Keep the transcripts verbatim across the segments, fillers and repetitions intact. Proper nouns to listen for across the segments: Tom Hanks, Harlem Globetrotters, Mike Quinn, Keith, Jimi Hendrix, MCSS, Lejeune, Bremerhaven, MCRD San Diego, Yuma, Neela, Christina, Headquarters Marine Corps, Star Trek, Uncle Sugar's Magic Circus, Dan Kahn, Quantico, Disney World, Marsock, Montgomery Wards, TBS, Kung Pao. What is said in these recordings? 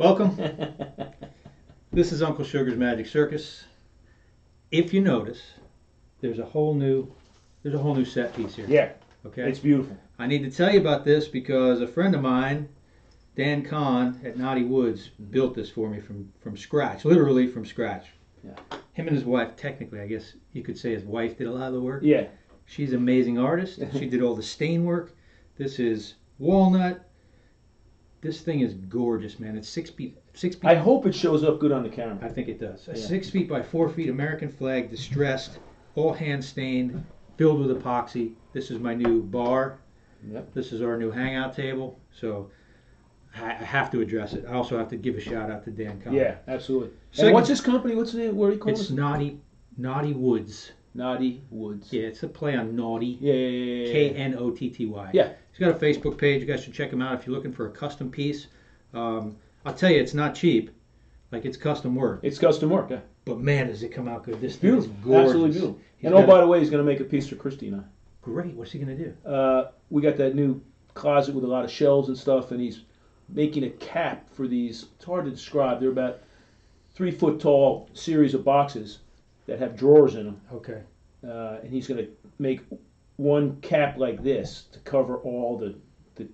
Welcome. This is Uncle Sugar's Magic Circus. If you notice, there's a whole new there's a whole new set piece here. Yeah. Okay. It's beautiful. I need to tell you about this because a friend of mine, Dan Kahn at Naughty Woods, built this for me from from scratch, literally from scratch. Yeah. Him and his wife, technically, I guess you could say his wife did a lot of the work. Yeah. She's an amazing artist. She did all the stain work. This is walnut. This thing is gorgeous, man. It's six feet. Six feet. I hope it shows up good on the camera. I think it does. Yeah. Six feet by four feet American flag, distressed, all hand stained, filled with epoxy. This is my new bar. Yep. This is our new hangout table. So I have to address it. I also have to give a shout out to Dan Kahn. Yeah, absolutely. So and what's his company? What's the name? What do you call it? It's Naughty, Naughty Woods. Naughty Woods. Yeah, it's a play on naughty. Yeah, yeah, yeah, yeah. K N O T T Y. Yeah. He's got a Facebook page. You guys should check him out if you're looking for a custom piece. Um, I'll tell you, it's not cheap. Like, it's custom work. It's custom work, yeah. But, man, does it come out good. This thing is gorgeous. Absolutely beautiful. And, oh, by the way, he's going to make a piece for Christina. Great. What's he going to do? Uh, we got that new closet with a lot of shelves and stuff, and he's making a cap for these. It's hard to describe. They're about three-foot-tall series of boxes that have drawers in them. Okay. Uh, and he's going to make one cap like this to cover all the, the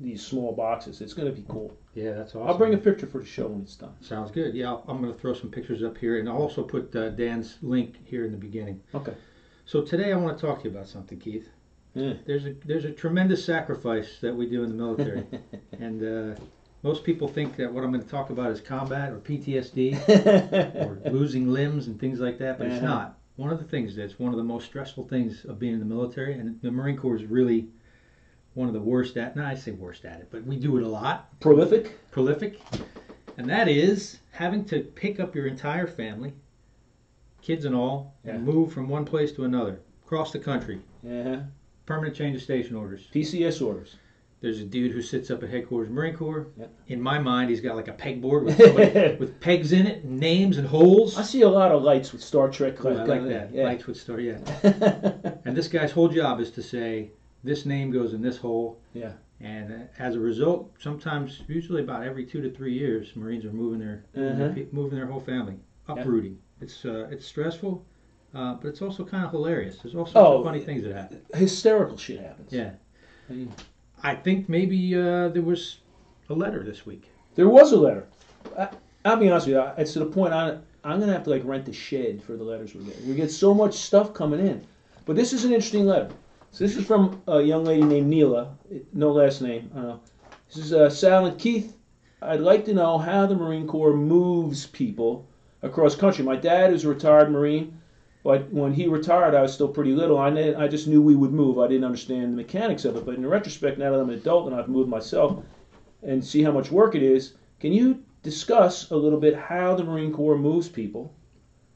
these small boxes. It's going to be cool. Yeah, that's awesome. I'll bring a picture for the show when it's done. Sounds good. Yeah, I'll, I'm going to throw some pictures up here, and I'll also put uh, Dan's link here in the beginning. Okay. So today I want to talk to you about something, Keith. Yeah. There's a there's a tremendous sacrifice that we do in the military, and. Uh, Most people think that what I'm going to talk about is combat or P T S D or losing limbs and things like that, but uh-huh. It's not. One of the things that's one of the most stressful things of being in the military, and the Marine Corps is really one of the worst at, no, I say worst at it, but we do it a lot. Prolific. Prolific. And that is having to pick up your entire family, kids and all, yeah. and move from one place to another, across the country. Uh-huh. Permanent change of station orders. P C S orders. There's a dude who sits up at Headquarters Marine Corps. Yeah. In my mind, he's got like a pegboard with somebody, with pegs in it, and names and holes. I see a lot of lights with Star Trek. Like, like that. Yeah. Lights with Star, yeah. And this guy's whole job is to say, this name goes in this hole. Yeah. And as a result, sometimes, usually about every two to three years, Marines are moving their, uh-huh. moving their whole family, uprooting. Yeah. It's, uh, it's stressful, uh, but it's also kind of hilarious. There's all sorts oh, of funny things that happen. Hysterical shit happens. Yeah. I mean, I think maybe uh, there was a letter this week. There was a letter. I, I'll be honest with you. It's to the point I, I'm going to have to like rent a shed for the letters we get. We get so much stuff coming in. But this is an interesting letter. So this is from a young lady named Neela. No last name. I don't know. This is uh, Sal and Keith. I'd like to know how the Marine Corps moves people across country. My dad is a retired Marine. But when he retired, I was still pretty little. I, didn't, I just knew we would move. I didn't understand the mechanics of it. But in retrospect, now that I'm an adult and I've moved myself and see how much work it is, can you discuss a little bit how the Marine Corps moves people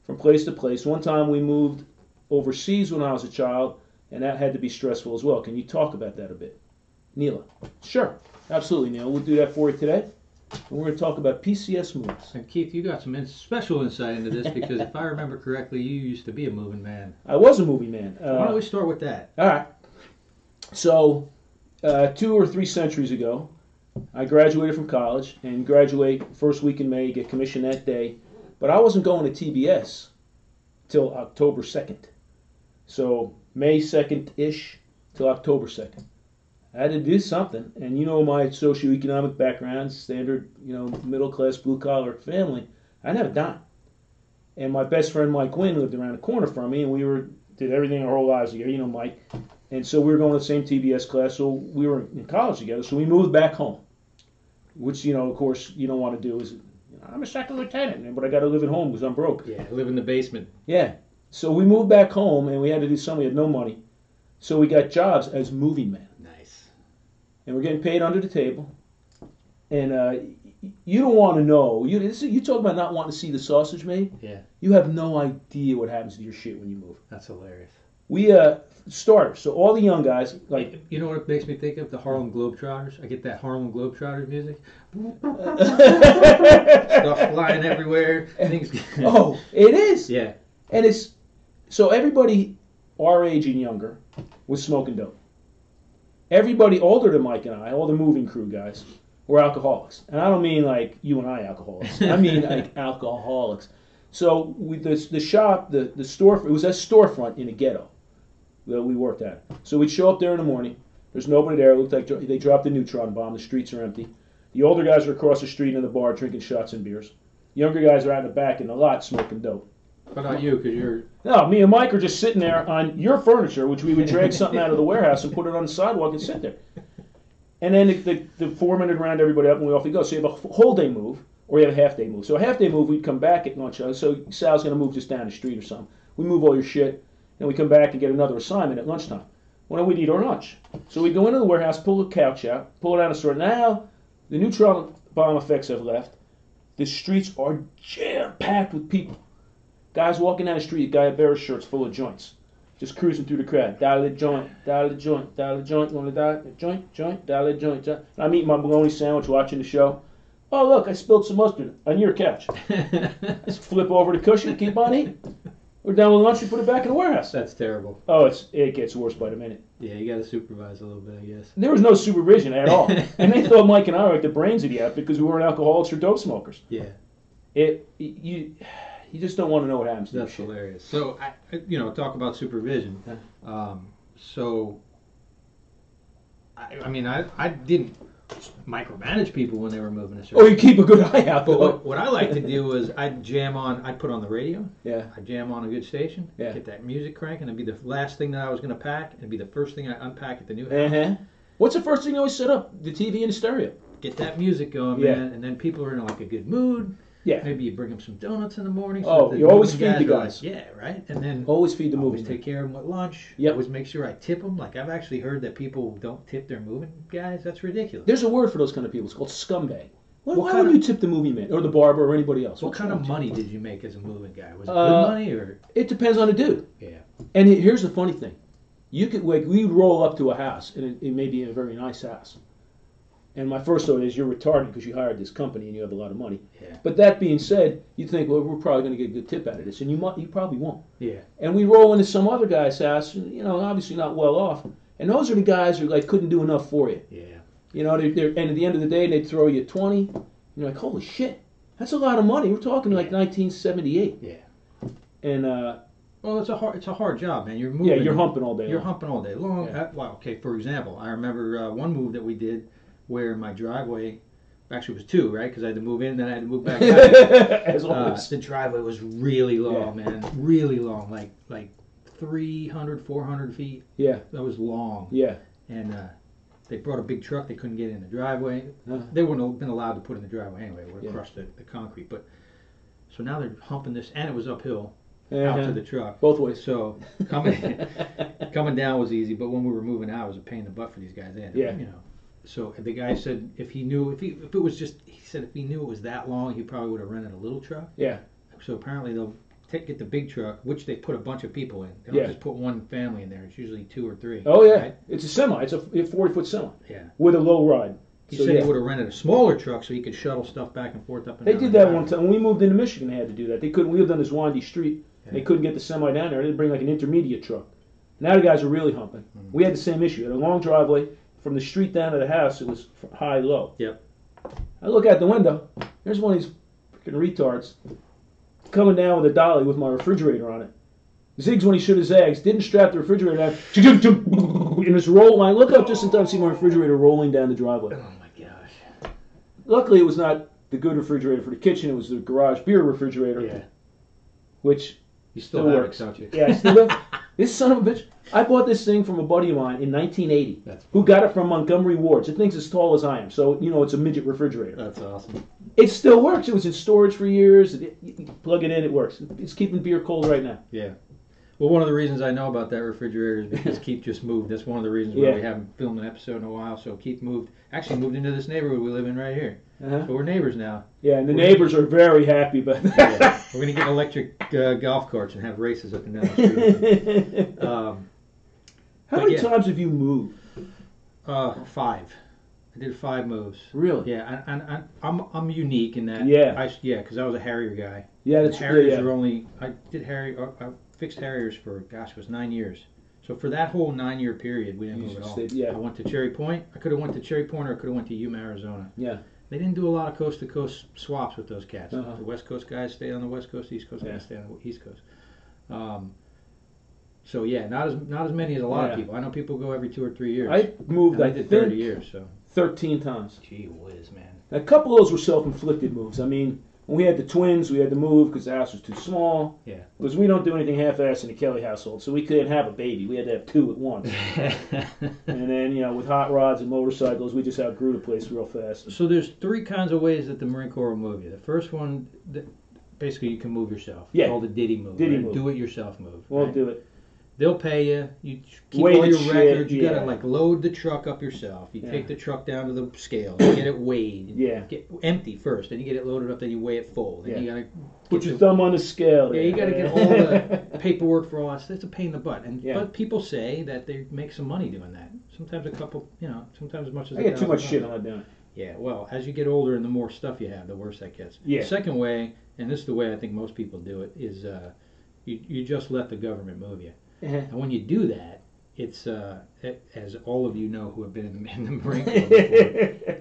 from place to place? One time we moved overseas when I was a child, and that had to be stressful as well. Can you talk about that a bit? Neela. Sure. Absolutely, Neela. We'll do that for you today. We're going to talk about P C S moves. And Keith, you got some in special insight into this because if I remember correctly, you used to be a moving man. I was a moving man. Uh, Why don't we start with that? All right. So uh, two or three centuries ago, I graduated from college and graduate first week in May, get commissioned that day. But I wasn't going to T B S till October second. So May second-ish till October second. I had to do something, and you know my socioeconomic background, standard, you know, middle-class, blue-collar family. I didn't have a dime. And my best friend, Mike Quinn, lived around the corner from me, and we were did everything our whole lives together, you know, Mike. And so we were going to the same T B S class, so we were in college together, so we moved back home, which, you know, of course, you don't want to do is, you know, I'm a second lieutenant, but I got to live at home because I'm broke. Yeah, live in the basement. Yeah. So we moved back home, and we had to do something. We had no money. So we got jobs as movie men. And we're getting paid under the table. And uh, you don't want to know. You, this is, you talk about not wanting to see the sausage made. Yeah. You have no idea what happens to your shit when you move. That's hilarious. We uh, starters. So all the young guys, like. You know what it makes me think of? The Harlem Globetrotters. I get that Harlem Globetrotters music. Stuff flying everywhere. Things. Oh, it is. Yeah. And it's. So everybody our age and younger was smoking dope. Everybody older than Mike and I, all the moving crew guys, were alcoholics. And I don't mean like you and I alcoholics. I mean like alcoholics. So we, the, the shop, the, the store, it was a storefront in a ghetto that we worked at. So we'd show up there in the morning. There's nobody there. It looked like they dropped a neutron bomb. The streets are empty. The older guys are across the street in the bar drinking shots and beers. The younger guys are out in the back in the lot smoking dope. What about you? Because you're... No, me and Mike are just sitting there on your furniture, which we would drag something out of the warehouse and put it on the sidewalk and sit there. And then the, the, the foreman would round everybody up and we off we go. So you have a whole day move or you have a half day move. So a half day move, we'd come back at lunch. So Sal's going to move just down the street or something. We move all your shit and we come back and get another assignment at lunchtime. Well, then we'd eat our lunch. So we'd go into the warehouse, pull the couch out, pull it out of the store. Now the neutron bomb effects have left. The streets are jam-packed with people. Guys walking down the street, a guy in bearish shirts full of joints. Just cruising through the crowd. Dollar joint, dollar joint, dollar joint, wanna dollar joint, joint, dollar joint, joint. And I'm eating my bologna sandwich watching the show. Oh, look, I spilled some mustard on your couch. Just flip over the cushion, keep on eating. We're done with lunch, we put it back in the warehouse. That's terrible. Oh, it's it gets worse by the minute. Yeah, you gotta supervise a little bit, I guess. There was no supervision at all. And they thought Mike and I were like the brains of the outfit because we weren't alcoholics or dope smokers. Yeah. It, you... You just don't want to know what happens. That's hilarious. So, I, you know, talk about supervision. Um, so, I, I mean, I, I didn't micromanage people when they were moving a circuit. Oh, you keep a good eye out. But what, what I like to do is I'd jam on, I'd put on the radio. Yeah. I'd jam on a good station. Yeah. Get that music cranking. It'd be the last thing that I was going to pack. It'd be the first thing I unpack at the new house. Uh-huh. What's the first thing you always set up? The T V and the stereo. Get that music going, yeah. man. And then people are in like a good mood. Yeah. Maybe you bring them some donuts in the morning. So oh, you always feed the guys. Like, yeah, right? And then always feed the moving. Always take care of them at lunch. Yep. Always make sure I tip them. Like, I've actually heard that people don't tip their moving guys. That's ridiculous. There's a word for those kind of people. It's called scumbag. What, what why would you tip the movie man or the barber or anybody else? What, what kind of money did you make as a moving guy? Was it uh, good money or? It depends on the dude. Yeah. And it, here's the funny thing. You could, like, we'd roll up to a house, and it, it may be a very nice house. And my first thought is you're retarded because you hired this company and you have a lot of money. Yeah. But that being said, you think, well, we're probably going to get a good tip out of this. And you might, you probably won't. Yeah. And we roll into some other guy's house, you know, obviously not well off. And those are the guys who, like, couldn't do enough for you. Yeah. You know, they're, they're, and at the end of the day, they'd throw you twenty. And you're like, holy shit, that's a lot of money. We're talking like nineteen seventy-eight. Yeah. And, uh... well, it's a hard, it's a hard job, man. You're moving. Yeah, you're humping all day You're long. humping all day long. Yeah. Uh, well, okay, for example, I remember uh, one move that we did where my driveway, actually it was two, right? Because I had to move in, then I had to move back out. As uh, the driveway was really long, yeah. man. Really long, like like three hundred, four hundred feet. Yeah. That was long. Yeah. And uh, they brought a big truck. They couldn't get in the driveway. Uh-huh. They wouldn't have been allowed to put in the driveway anyway. It would have yeah. crushed the, the concrete. But so now they're humping this, and it was uphill. Uh-huh. Out to the truck both ways, so coming coming down was easy, but when we were moving out, it was a pain in the butt for these guys. They had to, yeah, you know. So the guy said if he knew, if he, if it was just, he said if he knew it was that long, he probably would have rented a little truck. Yeah. So apparently they'll take, get the big truck, which they put a bunch of people in. They don't yeah. just put one family in there. It's usually two or three. Oh, yeah. Right? It's a semi. It's a forty-foot semi. Yeah. With a low ride. He so, said yeah. he would have rented a smaller truck so he could shuttle stuff back and forth up and they down. They did that one time. When we moved into Michigan, they had to do that. They couldn't, we lived on this windy street. Yeah. They couldn't get the semi down there. They'd bring like an intermediate truck. Now the guys are really humping. Mm-hmm. We had the same issue. Had a long driveway. From the street down to the house, it was high, low. Yep. I look out the window. There's one of these freaking retards coming down with a dolly with my refrigerator on it. Zigs when he should have zags. Didn't strap the refrigerator down. And it's rolling. I look up just in time to see my refrigerator rolling down the driveway. Oh, my gosh. Luckily, it was not the good refrigerator for the kitchen. It was the garage beer refrigerator. Yeah. Which you still, still have works. It, don't you? Yeah, I still have. This son of a bitch, I bought this thing from a buddy of mine in nineteen eighty, That's who got it from Montgomery Wards. It thinks as tall as I am, so, you know, it's a midget refrigerator. That's awesome. It still works. It was in storage for years. It, you plug it in, it works. It's keeping beer cold right now. Yeah. Well, one of the reasons I know about that refrigerator is because Keith just moved. That's one of the reasons why yeah. we haven't filmed an episode in a while. So Keith moved, actually moved into this neighborhood we live in right here. Uh-huh. So we're neighbors now. Yeah, and the we're neighbors gonna, are very happy about that. Yeah. We're going to get electric uh, golf carts and have races up and down the street. um, How many yeah. times have you moved? Uh, five. I did five moves. Really? Yeah, and I, I, I'm I'm unique in that. Yeah. I, yeah, because I was a Harrier guy. Yeah, that's true. Harriers yeah, yeah. are only, I did Harrier, I, I fixed Harriers for, gosh, it was nine years. So for that whole nine-year period, we didn't you move at all. Stayed, yeah. I went to Cherry Point. I could have went to Cherry Point, or I could have went to Yuma, Arizona. Yeah. They didn't do a lot of coast-to-coast swaps with those cats. Uh-huh. The West Coast guys stayed on the West Coast, the East Coast yeah. guys stayed on the East Coast. Um, so yeah, not as not as many as a lot yeah. of people. I know people go every two or three years. I moved. I, I did thirty years. So thirteen times. Gee whiz, man. A couple of those were self-inflicted moves. I mean, when we had the twins, we had to move because the house was too small. Yeah. Because we don't do anything half-assed in the Kelly household, so we couldn't have a baby. We had to have two at once. And then, you know, with hot rods and motorcycles, we just outgrew the place real fast. So there's three kinds of ways that the Marine Corps will move you. The first one, basically you can move yourself. Yeah. It's called the Diddy move. Diddy right? move. Do-it-yourself move. We'll right? do it. They'll pay you. You keep weight all your shit, records. You yeah. gotta like load the truck up yourself. You yeah. take the truck down to the scale. You get it weighed. Yeah. Get empty first. Then you get it loaded up. Then you weigh it full. Then yeah. you gotta put your the, thumb on the scale. Yeah. You gotta get all the paperwork for all that. That's a pain in the butt. And yeah. but people say that they make some money doing that. Sometimes a couple. You know. Sometimes as much as I get too much shit on doing it. Yeah. Well, as you get older and the more stuff you have, the worse that gets. Yeah. The second way, and this is the way I think most people do it, is uh, you you just let the government move you. And when you do that, it's, uh, it, as all of you know who have been in the, in the Marine Corps before,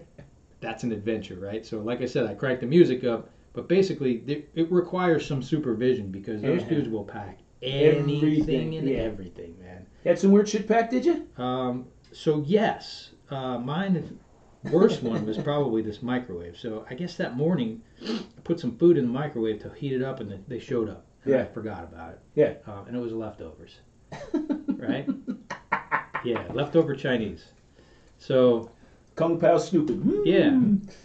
that's an adventure, right? So like I said, I cracked the music up, but basically it, it requires some supervision because those uh-huh. dudes will pack anything everything, and yeah. everything, man. You had some weird shit packed, did you? Um, so yes, uh, mine, the worst one was probably this microwave. So I guess that morning I put some food in the microwave to heat it up and they showed up. Yeah. I forgot about it. Yeah. Um, and it was leftovers. Right? Yeah, leftover Chinese. So. Kung Pao Stupid. Yeah.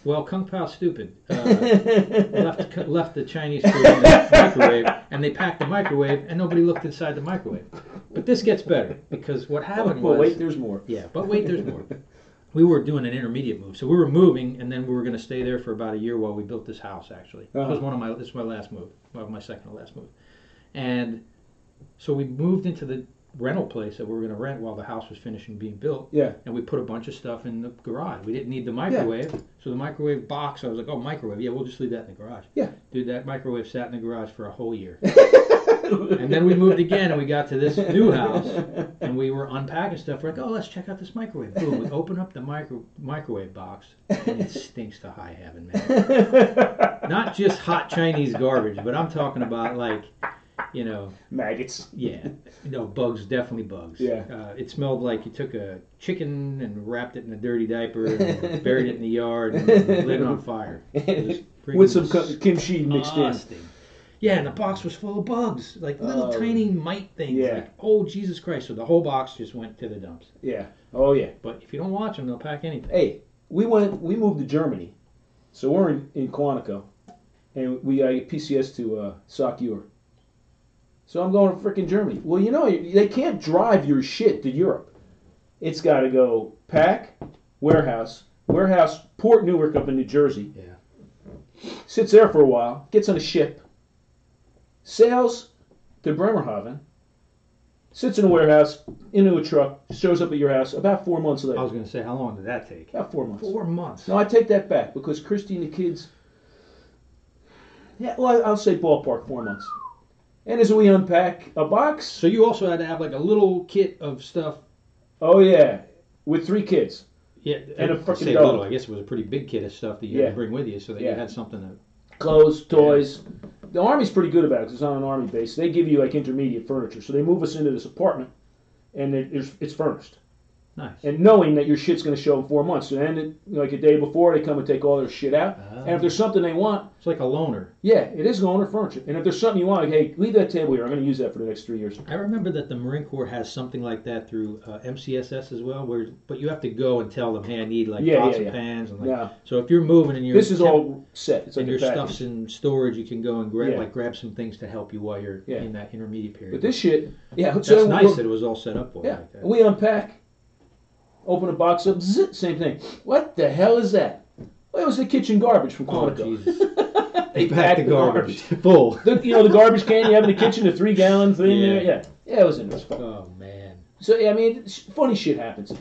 Well, Kung Pao Stupid uh, left, left the Chinese food in the microwave, and they packed the microwave, and nobody looked inside the microwave. But this gets better, because what happened but, but was. But wait, there's more. Yeah, but wait, there's more. We were doing an intermediate move. So we were moving, and then we were going to stay there for about a year while we built this house, actually. Uh-huh. That was one of my, this was my last move. Well, my second to last move. And so we moved into the rental place that we were going to rent while the house was finishing being built. Yeah. And we put a bunch of stuff in the garage. We didn't need the microwave. Yeah. So the microwave box, I was like, oh, microwave. Yeah, we'll just leave that in the garage. Yeah. Dude, that microwave sat in the garage for a whole year. And then we moved again, and we got to this new house, and we were unpacking stuff. We're like, oh, let's check out this microwave. Boom, we open up the micro microwave box, and it stinks to high heaven, man. Not just hot Chinese garbage, but I'm talking about, like, you know. Maggots. Yeah. No, bugs, definitely bugs. Yeah. Uh, it smelled like you took a chicken and wrapped it in a dirty diaper and buried it in the yard and lit it on fire. It with some kimchi mixed in. Yeah, and the box was full of bugs, like little uh, tiny mite things. Yeah. Like, oh, Jesus Christ. So the whole box just went to the dumps. Yeah. Oh, yeah. But if you don't watch them, they'll pack anything. Hey, we went, we moved to Germany. So we're in, in Quantico, and we I get P C S to uh, Sock Europe. So I'm going to freaking Germany. Well, you know, they can't drive your shit to Europe. It's got to go pack, warehouse, warehouse, Port Newark up in New Jersey. Yeah. Sits there for a while, gets on a ship. Sails to Bremerhaven, sits in a warehouse, into a truck, shows up at your house about four months later. I was going to say, how long did that take? About four months. Four months. No, I take that back because Christy and the kids, yeah, well, I'll say ballpark four months. And as we unpack a box. So you also had to have like a little kit of stuff. Oh, yeah, with three kids. Yeah, and a freaking dog. Little, I guess it was a pretty big kit of stuff that you yeah. had to bring with you so that yeah. you had something to. Clothes, toys. The Army's pretty good about it because it's not an Army base. They give you like intermediate furniture. So they move us into this apartment and it, it's furnished. Nice. And knowing that your shit's going to show in four months. So then it, like a day before, they come and take all their shit out. Oh. And if there's something they want. It's like a loaner. Yeah, it is loaner furniture. And if there's something you want, like, hey, leave that table here. I'm going to use that for the next three years. I remember that the Marine Corps has something like that through uh, M C S S as well. Where, but you have to go and tell them, hey, I need like yeah, pots yeah, and yeah. pans. And, like, yeah. So if you're moving and you're. This is temp- all set. It's like and your package. Stuff's in storage, you can go and grab yeah. like grab some things to help you while you're yeah. in that intermediate period. But this shit. Yeah, That's so nice that it was all set up for yeah. like that. We unpack. Open a box up, zzz, same thing. What the hell is that? Well, it was the kitchen garbage from Quantico. Oh, Jesus. They packed the garbage. garbage. Full. The, you know, the garbage can you have in the kitchen, the three gallon thing yeah. there? Yeah. Yeah, it was interesting. Oh, man. So, yeah, I mean, funny shit happens.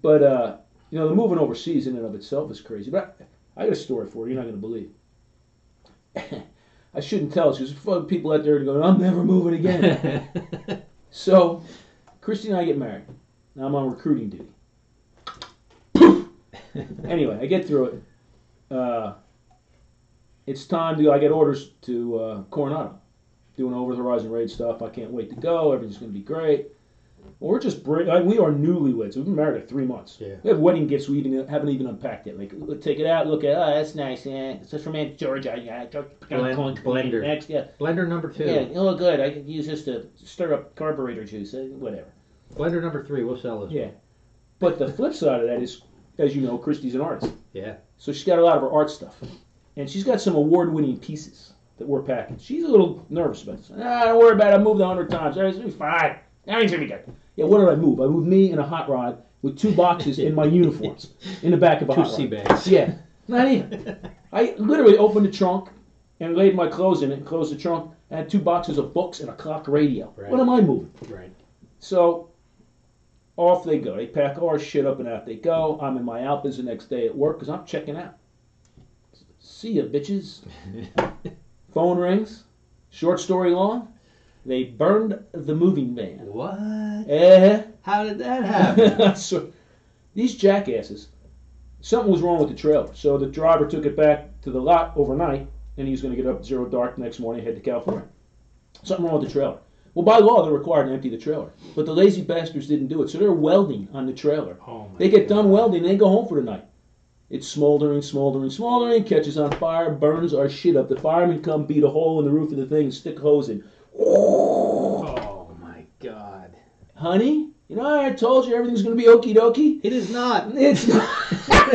But, uh, you know, the moving overseas in and of itself is crazy. But I, I got a story for you. You're not going to believe. I shouldn't tell it because people out there are going, I'm never moving again. So, Christy and I get married. Now I'm on recruiting duty. Poof! Anyway, I get through it. Uh, it's time to go. I get orders to uh, Coronado. Doing over-the-horizon raid stuff. I can't wait to go. Everything's going to be great. We're just bring. I mean, we are newlyweds. We've been married for three months. Yeah. We have wedding gifts we even haven't even unpacked yet. Like, we'll take it out, look at. Oh, that's nice. Yeah, it's just from Aunt Georgia. Yeah, Blend, blender. Next, yeah. Blender number two. Yeah. Oh, good. I could use this to stir up carburetor juice. Whatever. Blender number three. We'll sell this. Yeah. One. But the flip side of that is, as you know, Christy's an artist. Yeah. So she's got a lot of her art stuff, and she's got some award-winning pieces that we're packing. She's a little nervous about this. Ah, don't worry about it. I moved a hundred times. Everything's gonna be fine. Everything's gonna be good. Yeah, what did I move? I moved me and a hot rod with two boxes in my uniforms in the back of a two hot rod. Two sea bags. Yeah, not even. I literally opened the trunk and laid my clothes in it and closed the trunk. I had two boxes of books and a clock radio. Right. What am I moving? Right. So off they go. They pack all our shit up and out they go. I'm in my Alpes the next day at work because I'm checking out. See ya, bitches. Phone rings. Short story long. They burned the moving van. What? Uh-huh. How did that happen? So, these jackasses, something was wrong with the trailer. So the driver took it back to the lot overnight, and he was going to get up at zero dark the next morning and head to California. Something wrong with the trailer. Well, by law, they're required to empty the trailer. But the lazy bastards didn't do it, so they're welding on the trailer. Oh my they get God. done welding, and they go home for the night. It's smoldering, smoldering, smoldering, catches on fire, burns our shit up. The firemen come beat a hole in the roof of the thing and stick hose in. Oh my God, honey! You know I told you everything's gonna be okie dokie. It is not. It's not.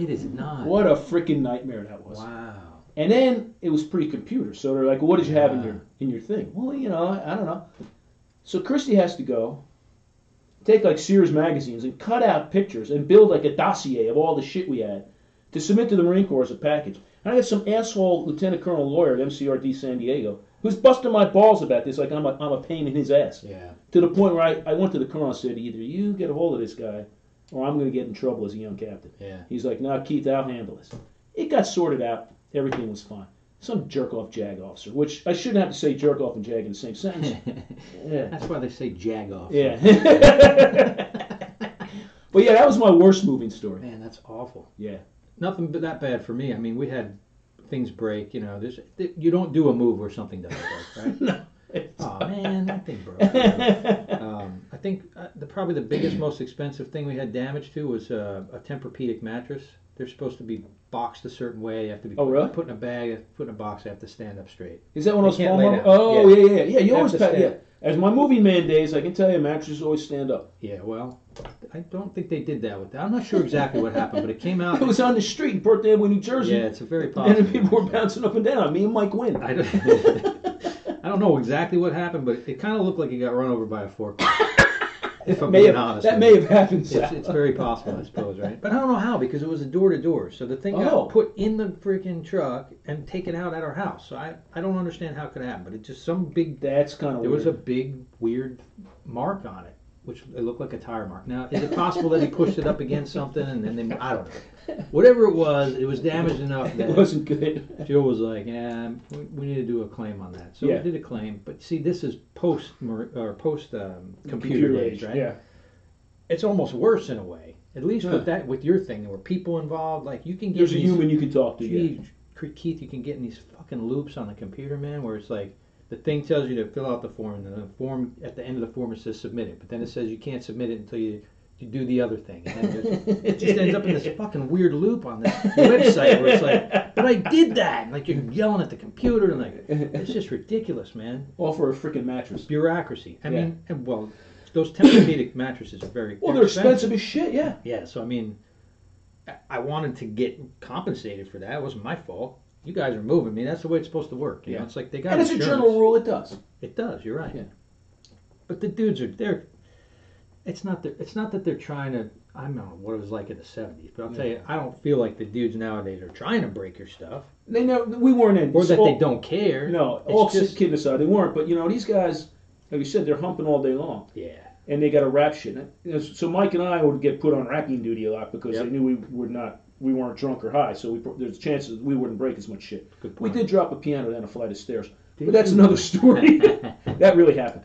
It is not. What a freaking nightmare that was! Wow. And then it was pre-computer, so they're like, "What did you yeah. have in your in your thing?" Well, you know, I, I don't know. So Christy has to go take like Sears magazines and cut out pictures and build like a dossier of all the shit we had to submit to the Marine Corps as a package. And I got some asshole lieutenant colonel lawyer at M C R D San Diego who's busting my balls about this like I'm a, I'm a pain in his ass. Yeah. To the point where I, I went to the colonel and said, either you get a hold of this guy or I'm going to get in trouble as a young captain. Yeah. He's like, no, nah, Keith, I'll handle this. It got sorted out. Everything was fine. Some jerk-off jag officer, which I shouldn't have to say jerk-off and jag in the same sentence. Yeah. That's why they say jag-off. Yeah. But yeah, that was my worst moving story. Man, that's awful. Yeah. Nothing but that bad for me. I mean, we had things break. You know, there's you don't do a move where something doesn't break, right? No. Oh man, that thing broke. um, I think uh, the probably the biggest, most expensive thing we had damage to was uh, a Tempur-Pedic mattress. They're supposed to be boxed a certain way. You have to be oh, put, really? put in a bag, put in a box. They have to stand up straight. Is that one of those small? Oh yeah, yeah, yeah. yeah you always pack, yeah. As my movie man days, I can tell you, mattresses always stand up. Yeah, well, I don't think they did that with that. I'm not sure exactly what happened, but it came out. It was on the street in Port Newark, New Jersey. Yeah, it's a very popular. And people were bouncing up and down. Me and Mike Quinn. I don't, I don't know exactly what happened, but it kind of looked like it got run over by a fork. If I'm may being have, honest, that may have happened. It's, it's very possible, I suppose, right? But I don't know how because it was a door to door, so the thing oh. got put in the freaking truck and taken out at our house. So I, I don't understand how it could happen, but it's just some big. That's kind of. There weird. was a big weird mark on it, which it looked like a tire mark. Now, is it possible that he pushed it up against something and then they, I don't know. Whatever it was, it was damaged enough that it wasn't good. Joe was like, "Yeah, we, we need to do a claim on that." So yeah. we did a claim, but see, this is post or post um, computer, computer days, age, right? Yeah. It's almost worse in a way. At least huh. with that, with your thing, there were people involved. Like you can get there's these, a human you can talk to. Geez, yeah. Keith, you can get in these fucking loops on the computer, man, where it's like. The thing tells you to fill out the form, and the form at the end of the form it says submit it, but then it says you can't submit it until you, you do the other thing. And then just, it just ends up in this fucking weird loop on this website where it's like, but I did that. And like you're yelling at the computer, and like it's just ridiculous, man. All for a freaking mattress. Bureaucracy. I yeah. mean, and, well, those Tempur-Pedic mattresses are very well, they're expensive. expensive as shit. Yeah. Yeah. So I mean, I wanted to get compensated for that. It wasn't my fault. You guys are moving me. That's the way it's supposed to work. You yeah. know, it's like they got. And as a general rule, it does. It does. You're right. Yeah. But the dudes are there. It's not that. It's not that they're trying to. I don't know what it was like in the seventies, but I'll yeah. tell you, I don't feel like the dudes nowadays are trying to break your stuff. They know we weren't in. Or that all, they don't care. No, it's all just, kidding aside, they weren't. But you know, these guys, like you said, they're humping all day long. Yeah. And they got a rap shit. So Mike and I would get put on racking duty a lot because yep. they knew we would not. We weren't drunk or high, so we, there's chances we wouldn't break as much shit. Good point. We did drop a piano down a flight of stairs, did but that's you? another story. That really happened.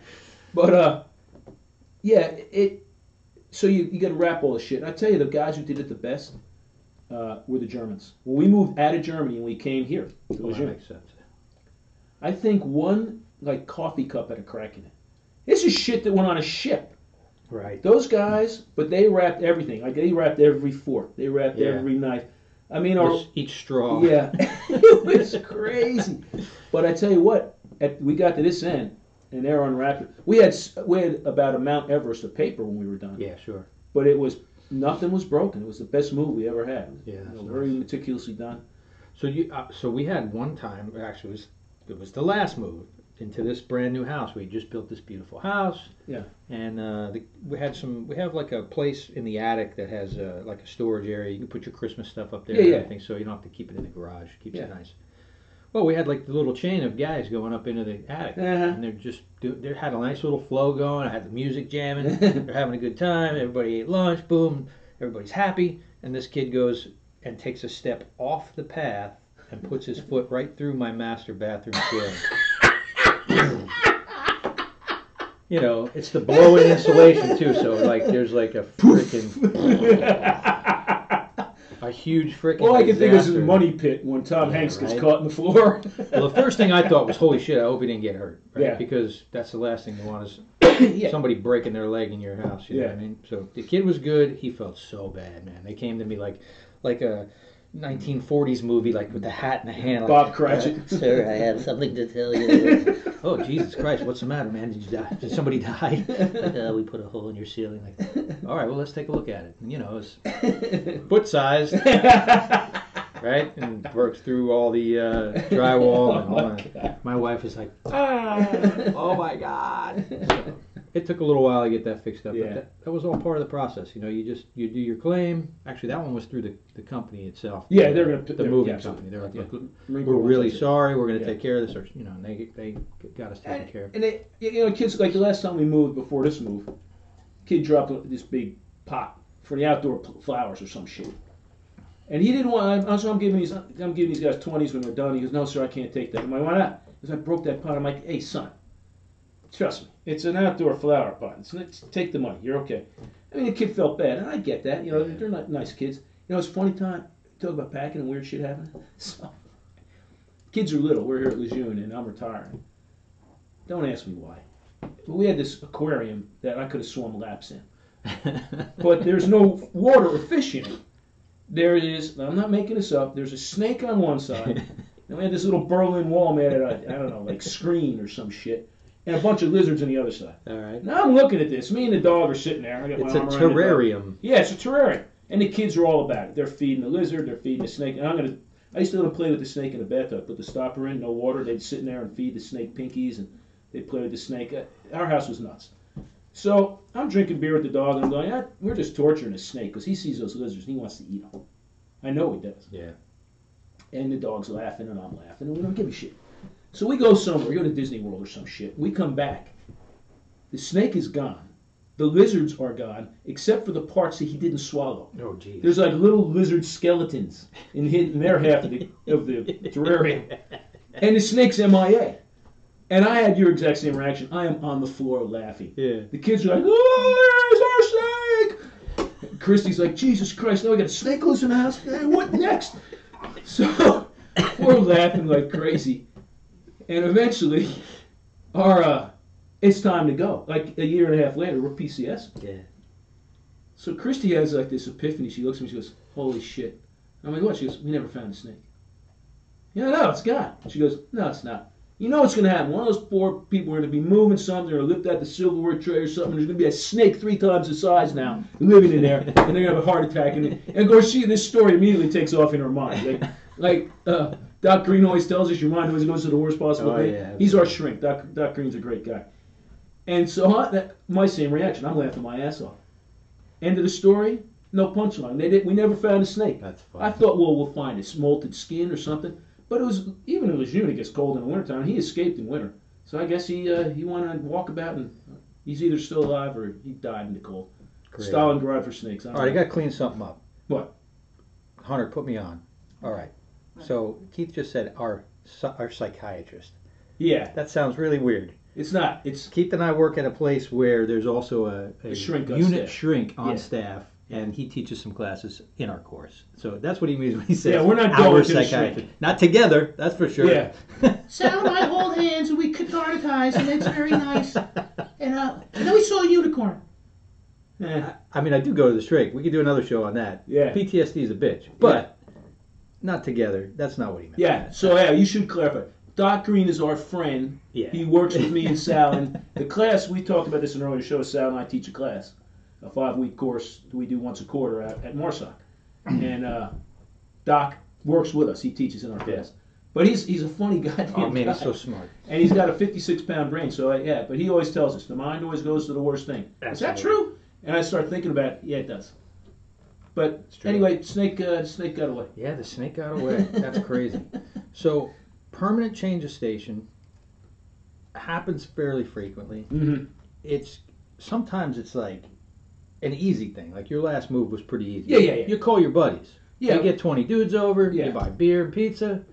But uh, yeah, it. So you you got to wrap all this shit. And I tell you, the guys who did it the best uh, were the Germans. When we moved out of Germany and we came here, it was Lejeune. Makes sense. I think one like coffee cup had a crack in it. This is shit that went on a ship. Right. Those guys, but they wrapped everything. Like they wrapped every fork. They wrapped yeah. every knife. I mean, our, each straw. Yeah, it was crazy. But I tell you what, at, we got to this end, and they're unwrapped. We had we had about a Mount Everest of paper when we were done. Yeah, sure. But it was nothing was broken. It was the best move we ever had. Yeah, you know, nice. Very meticulously done. So you, uh, so we had one time. Actually, it was, it was the last move into this brand new house. We just built this beautiful house. Yeah. And uh, the, we had some, we have like a place in the attic that has a, like a storage area. You can put your Christmas stuff up there yeah, and yeah. everything, so you don't have to keep it in the garage. It keeps yeah. it nice. Well, we had like the little chain of guys going up into the attic. Uh-huh. And they're just, they had a nice little flow going. I had the music jamming. They're having a good time. Everybody ate lunch. Boom. Everybody's happy. And this kid goes and takes a step off the path and puts his foot right through my master bathroom ceiling. You know, it's the blowing insulation too, so like there's like a freaking a huge freaking. All I can disaster. think is the money pit when Tom yeah, Hanks gets right? caught in the floor. Well, the first thing I thought was, holy shit, I hope he didn't get hurt, right? Yeah. Because that's the last thing you want is yeah. somebody breaking their leg in your house. You yeah. know what I mean? So the kid was good. He felt so bad, man. They came to me like, like a nineteen forties movie, like with the hat in the hand. Bob like, Cratchit. Uh, Sir, I have something to tell you. Oh, Jesus Christ, what's the matter, man? Did you die? Did somebody die? Like, uh, we put a hole in your ceiling. Like, all right, well, let's take a look at it. And, you know, it's foot sized, right? And works through all the uh, drywall. Oh, and all my, that. my wife is like, ah, oh my God. So, it took a little while to get that fixed up, yeah. but that, that was all part of the process. You know, you just, you do your claim. Actually, that one was through the, the company itself. Yeah, they're going to... The moving yeah, company. They're like, yeah. look, we're really sorry. We're going to yeah. take care of this. Or, you know, and they, they got us taken and, care of. And, they, you know, kids, like the last time we moved before this move, kid dropped this big pot for the outdoor flowers or some shit. And he didn't want... I'm, so I'm giving these I'm giving these guys twenties when they're done. He goes, no, sir, I can't take that. I'm like, why not? Because I broke that pot. I'm like, hey, son, trust me. It's an outdoor flower pot. It's, it's, take the money. You're okay. I mean, the kid felt bad, and I get that. You know, they're not nice kids. You know, it's a funny time. Talk about packing and weird shit happening. So, kids are little. We're here at Lejeune, and I'm retiring. Don't ask me why. But we had this aquarium that I could have swum laps in. But there's no water or fish in it. There is, I'm not making this up, there's a snake on one side, and we had this little Berlin wall made out of, I don't know, like screen or some shit. And a bunch of lizards on the other side. All right. Now I'm looking at this. Me and the dog are sitting there. I got my arm around the dog. It's a terrarium. Yeah, it's a terrarium. And the kids are all about it. They're feeding the lizard. They're feeding the snake. And I'm gonna. I used to let them play with the snake in the bathtub. Put the stopper in. No water. They'd sit in there and feed the snake pinkies, and they'd play with the snake. Our house was nuts. So I'm drinking beer with the dog, and I'm going, ah, we're just torturing a snake because he sees those lizards and he wants to eat them. I know he does. Yeah. And the dog's laughing, and I'm laughing, and we don't give a shit. So we go somewhere, we go to Disney World or some shit. We come back. The snake is gone. The lizards are gone, except for the parts that he didn't swallow. Oh, geez. There's like little lizard skeletons in, his, in their half of the, of the terrarium. And the snake's M I A. And I had your exact same reaction. I am on the floor laughing. Yeah. The kids are like, oh, there's our snake. And Christy's like, Jesus Christ, now we got a snake loose in the house. Hey, what next? So we're laughing like crazy. And eventually, our uh, it's time to go. Like a year and a half later, we're P C S. Yeah. So Christy has like this epiphany. She looks at me. She goes, "Holy shit!" I'm like, "What?" She goes, "We never found a snake." Yeah, no, it's gone. She goes, "No, it's not. You know what's gonna happen? One of those poor people are gonna be moving something or lift out the silverware tray or something. There's gonna be a snake three times the size now living in there, and they're gonna have a heart attack." And, and of course, she this story immediately takes off in her mind. Like, like. Uh, Doc Green always tells us your mind always goes to the worst possible oh, thing. Yeah, He's our shrink. Doc, Doc Green's a great guy. And so I, that, my same reaction. I'm laughing my ass off. End of the story, no punchline. They did, we never found a snake. That's funny. I thought, well, we'll find his molted skin or something. But it was even in Lejeune, it gets cold in the wintertime. He escaped in winter. So I guess he uh, he went on walkabout, and he's either still alive or he died in the cold. Great. Stalin garage for snakes. I All right, know. I got to clean something up. What? Hunter, put me on. All right. So Keith just said our our psychiatrist. Yeah. That sounds really weird. It's not. It's Keith and I work at a place where there's also a, a, a shrink unit staff. shrink on yeah. staff, and he teaches some classes in our course. So that's what he means when he says, yeah, we're not going to psychiatry. Not together, that's for sure. Yeah. Sal and I hold hands, and we cathartize, and it's very nice. And, uh, and then we saw a unicorn. Eh. I mean, I do go to the shrink. We could do another show on that. Yeah. P T S D is a bitch, but yeah. not together. That's not what he meant. Yeah, so yeah, you should clarify. Doc Green is our friend. Yeah. He works with me and Sal. And the class, we talked about this in an earlier show, Sal and I teach a class, a five-week course we do once a quarter at, at Marsock. And uh, Doc works with us. He teaches in our class. But he's he's a funny guy. Oh, man, guy. He's so smart. And he's got a fifty-six pound brain. So, I, yeah, but he always tells us, the mind always goes to the worst thing. That's is that true? And I start thinking about it. Yeah, it does. But anyway, snake, uh, snake got away. Yeah, the snake got away. That's crazy. So... permanent change of station happens fairly frequently. Mm-hmm. It's sometimes it's like an easy thing. Like your last move was pretty easy. Yeah, yeah, yeah. You call your buddies. Yeah. You get twenty dudes over. Yeah. You buy beer and pizza.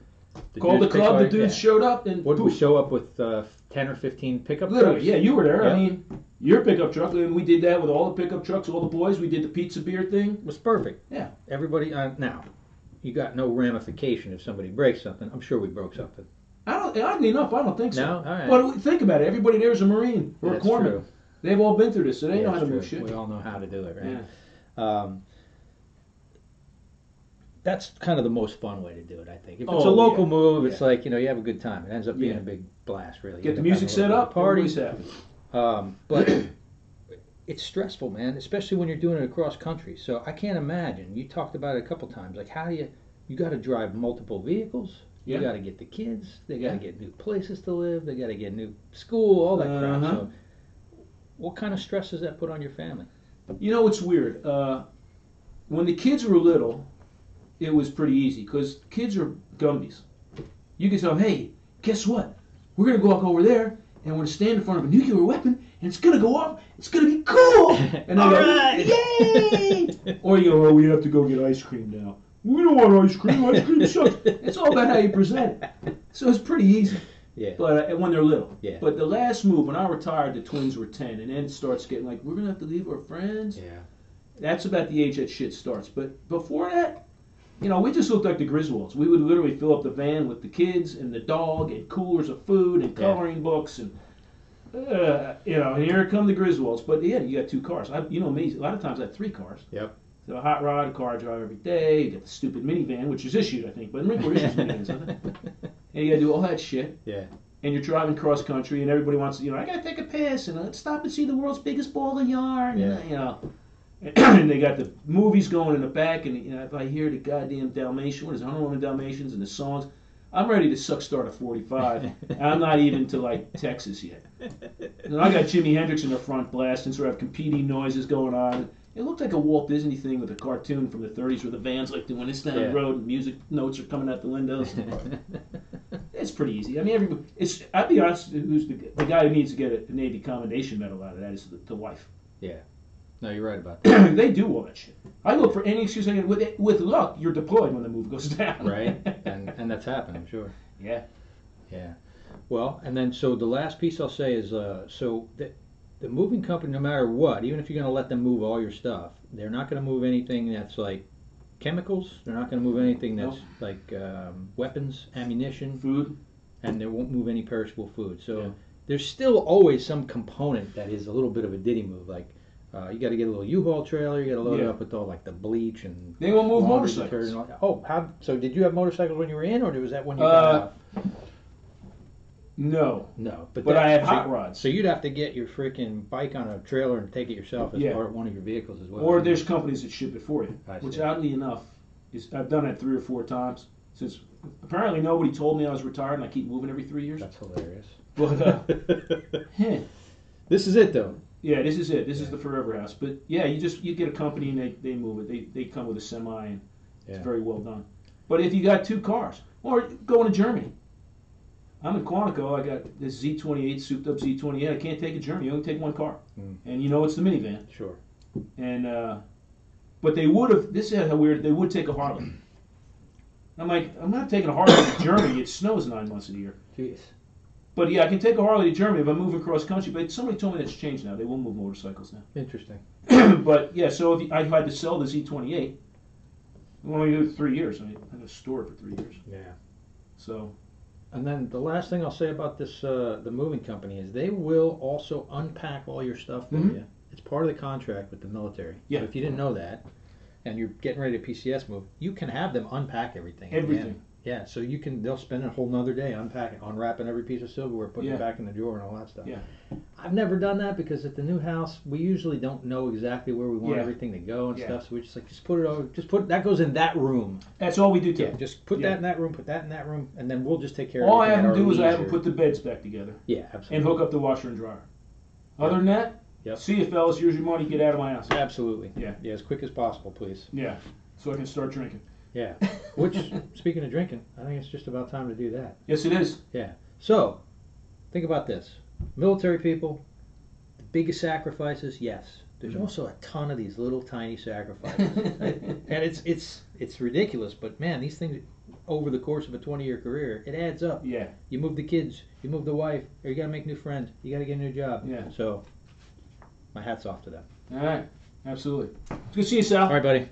The call the club. The dudes yeah. showed up. And what did we show up with? Uh, Ten or fifteen pickup. Literally, trucks? Yeah. You were there. Yeah. I mean, your pickup truck. And we did that with all the pickup trucks, all the boys. We did the pizza beer thing. It was perfect. Yeah. Everybody uh, now. You got no ramification if somebody breaks something. I'm sure we broke something. I don't. Oddly enough, I don't think so. No, all right. But think about it. Everybody there is a Marine or that's a corpsman. True. They've all been through this, so they yeah, know how to true. move shit. We all know how to do it, right? Yeah. Um, that's kind of the most fun way to do it, I think. If it's oh, a local yeah. move, it's yeah. like you know you have a good time. It ends up being yeah. a big blast, really. Get the music set up, parties happy. Um, but it's stressful, man, especially when you're doing it across country. So I can't imagine. You talked about it a couple times. Like, how do you, you got to drive multiple vehicles. Yeah. You got to get the kids. They got to yeah. get new places to live. They got to get new school, all that uh-huh. crap. So what kind of stress does that put on your family? You know, it's weird. Uh, when the kids were little, it was pretty easy because kids are gummies. You can tell them, hey, guess what? We're going to go walk over there and we're going to stand in front of a nuclear weapon. And it's going to go off. It's going to be cool. And all go, right. Yay. Or you go, oh, we have to go get ice cream now. We don't want ice cream. Ice cream sucks. It's all about how you present it. So it's pretty easy. Yeah. But uh, when they're little. Yeah. But the last move, when I retired, the twins were ten. And then it starts getting like, we're going to have to leave our friends. Yeah. That's about the age that shit starts. But before that, you know, we just looked like the Griswolds. We would literally fill up the van with the kids and the dog and coolers of food and coloring yeah. books and... Uh, you know, and here come the Griswolds. But yeah, you got two cars. I, you know me, a lot of times I have three cars. Yep. So a hot rod, a car I drive every day. You got the stupid minivan, which is issued, I think. But Marine Corps issues minivans, I think. And you got to do all that shit. Yeah. And you're driving cross country, and everybody wants to, you know, I got to take a piss, and let's stop and see the world's biggest ball of yarn. Yeah. And, you know, and they got the movies going in the back, and you know, if I hear the goddamn Dalmatian, what is it, one hundred one Dalmatians and the songs. I'm ready to suck start at forty-five, and I'm not even to, like, Texas yet. And I got Jimi Hendrix in the front blasting, so I have competing noises going on. It looked like a Walt Disney thing with a cartoon from the thirties where the van's, like, doing this down yeah. the road, and music notes are coming out the windows. It's pretty easy. I mean, everybody, it's, I'll be honest, who's the, the guy who needs to get a Navy Commendation Medal out of that is the, the wife. Yeah. No, you're right about that. They do all that shit. I look for any excuse. I with it, with luck, you're deployed when the move goes down. Right, and and that's happened, I'm sure. Yeah, yeah. Well, and then so the last piece I'll say is uh, so the the moving company, no matter what, even if you're going to let them move all your stuff, they're not going to move anything that's like chemicals. They're not going to move anything that's nope. like um, weapons, ammunition, food, and they won't move any perishable food. So yeah. there's still always some component that is a little bit of a ditty move, like. Uh, you got to get a little U-Haul trailer. You got to load yeah. it up with all like the bleach and. They won't move motorcycles. Oh, how, so did you have motorcycles when you were in, or was that when you uh, got out? No, no. But, but that, I had so, hot rods. So you'd have to get your freaking bike on a trailer and take it yourself as yeah. part of one of your vehicles as well. Or there's companies that ship it for you, which oddly enough, is I've done that three or four times since. Apparently nobody told me I was retired, and I keep moving every three years. That's hilarious. But uh, yeah. This is it though. Yeah, this is it. This yeah. is the forever house. But yeah, you just you get a company and they, they move it. They they come with a semi and yeah. it's very well done. But if you got two cars, or going to Germany, I'm in Quantico. I got this Z twenty-eight souped up Z twenty-eight. I can't take a Germany. You only take one car, mm. and you know it's the minivan. Sure. And uh, but they would have. This is how weird. They would take a Harley. I'm like, I'm not taking a Harley to Germany. It snows nine months of the year. Jeez. But yeah, I can take a Harley to Germany if I'm moving cross country. But somebody told me that's changed now. They will move motorcycles now. Interesting. But yeah, so if, you, if I had to sell the Z twenty-eight, when we do three years, I mean, I had to store it for three years. Yeah. So. And then the last thing I'll say about this, uh, the moving company, is they will also unpack all your stuff for mm-hmm. you. It's part of the contract with the military. Yeah. So if you didn't know that, and you're getting ready to P C S move, you can have them unpack everything. Everything. Yeah, so you can, they'll spend a whole nother day unpacking, unwrapping every piece of silverware, putting yeah. it back in the drawer and all that stuff. Yeah. I've never done that because at the new house, we usually don't know exactly where we want yeah. everything to go and yeah. stuff, so we just like, just put it over, just put, that goes in that room. That's all we do too. Yeah, just put yeah. that in that room, put that in that room, and then we'll just take care all of it. All I have to do is leisure. I have to put the beds back together. Yeah, absolutely. And hook up the washer and dryer. Other yeah. than that, yep. see you fellas, here's your money, get out of my house. Absolutely. Yeah. Yeah, as quick as possible, please. Yeah, so I can start drinking. Yeah, which, speaking of drinking, I think it's just about time to do that. Yes, it is. Yeah. So, think about this. Military people, the biggest sacrifices, yes. There's mm-hmm. also a ton of these little tiny sacrifices. Right? And it's it's it's ridiculous, but man, these things, over the course of a twenty-year career, it adds up. Yeah. You move the kids, you move the wife, or you got to make new friends, you got to get a new job. Yeah. So, my hat's off to them. All right, absolutely. It's good to see you, Sal. All right, buddy.